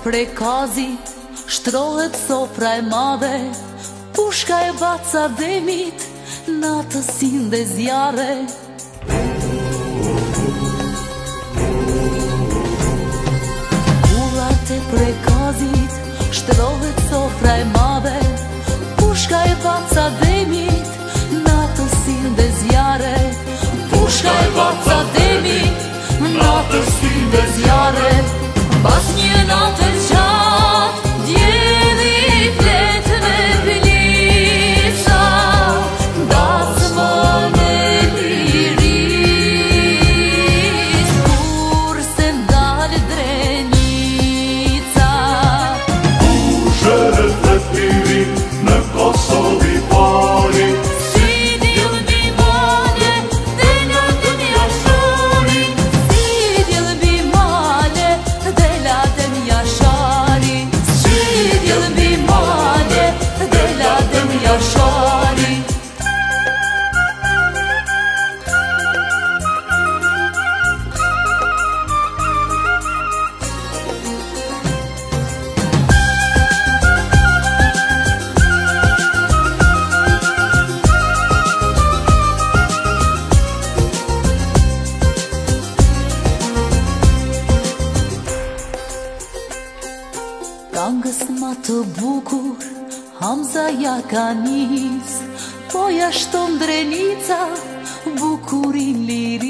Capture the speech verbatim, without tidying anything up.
Prej kazi, shtrohet sofra e madhe, pushka e baca demit, natësin dhe zjarre. Kullat e prej kazit, shtrohet sofra e madhe, pushka e baca demit, natësin dhe zjarre. Pushka e baca demit, natësin dhe zjarre. Pas një natë e qatë, djeli i fletë me pilica, dasmën e liris, kur se ndalë drenica. Kushet dhe piri në Kosovë i pari, ka nis, po jashton drenica, bukurin liri.